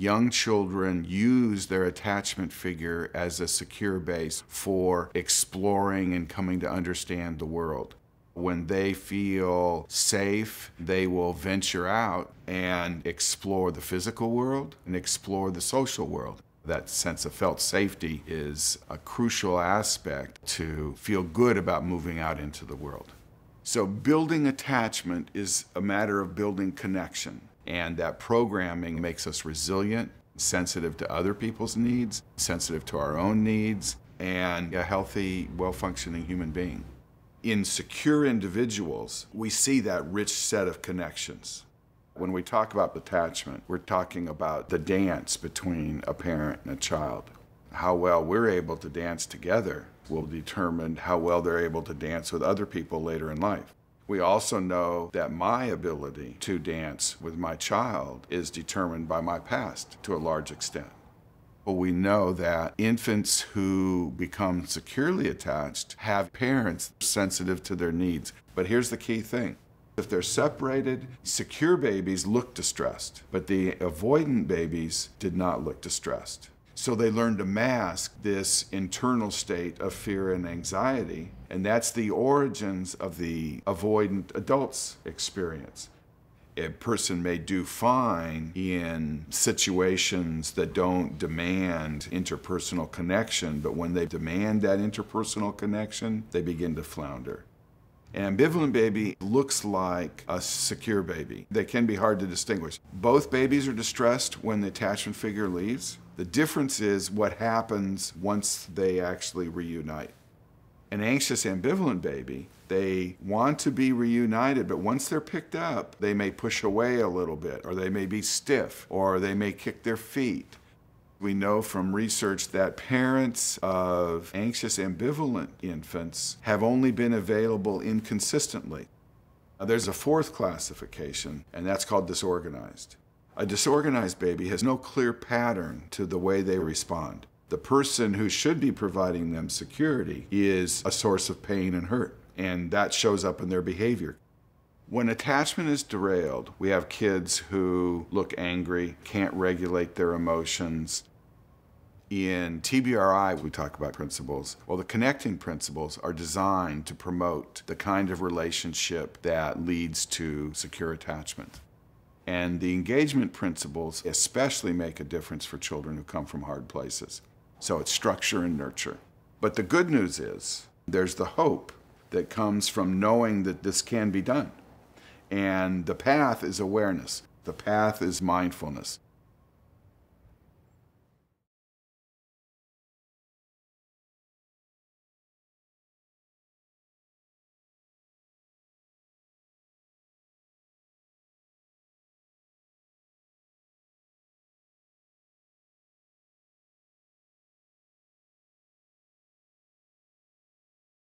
young children use their attachment figure as a secure base for exploring and coming to understand the world. When they feel safe, they will venture out and explore the physical world and explore the social world. That sense of felt safety is a crucial aspect to feel good about moving out into the world. So building attachment is a matter of building connection. And that programming makes us resilient, sensitive to other people's needs, sensitive to our own needs, and a healthy, well-functioning human being. In secure individuals, we see that rich set of connections. When we talk about attachment, we're talking about the dance between a parent and a child. How well we're able to dance together will determine how well they're able to dance with other people later in life. We also know that my ability to dance with my child is determined by my past to a large extent. Well, we know that infants who become securely attached have parents sensitive to their needs. But here's the key thing. If they're separated, secure babies look distressed, but the avoidant babies did not look distressed. So they learn to mask this internal state of fear and anxiety, and that's the origins of the avoidant adult's experience. A person may do fine in situations that don't demand interpersonal connection, but when they demand that interpersonal connection, they begin to flounder. An ambivalent baby looks like a secure baby. They can be hard to distinguish. Both babies are distressed when the attachment figure leaves. The difference is what happens once they actually reunite. An anxious ambivalent baby, they want to be reunited, but once they're picked up, they may push away a little bit, or they may be stiff, or they may kick their feet. We know from research that parents of anxious ambivalent infants have only been available inconsistently. There's a fourth classification, and that's called disorganized. A disorganized baby has no clear pattern to the way they respond. The person who should be providing them security is a source of pain and hurt, and that shows up in their behavior. When attachment is derailed, we have kids who look angry, can't regulate their emotions. In TBRI, we talk about principles. Well, the connecting principles are designed to promote the kind of relationship that leads to secure attachment. And the engagement principles especially make a difference for children who come from hard places. So it's structure and nurture. But the good news is there's the hope that comes from knowing that this can be done. And the path is awareness. The path is mindfulness.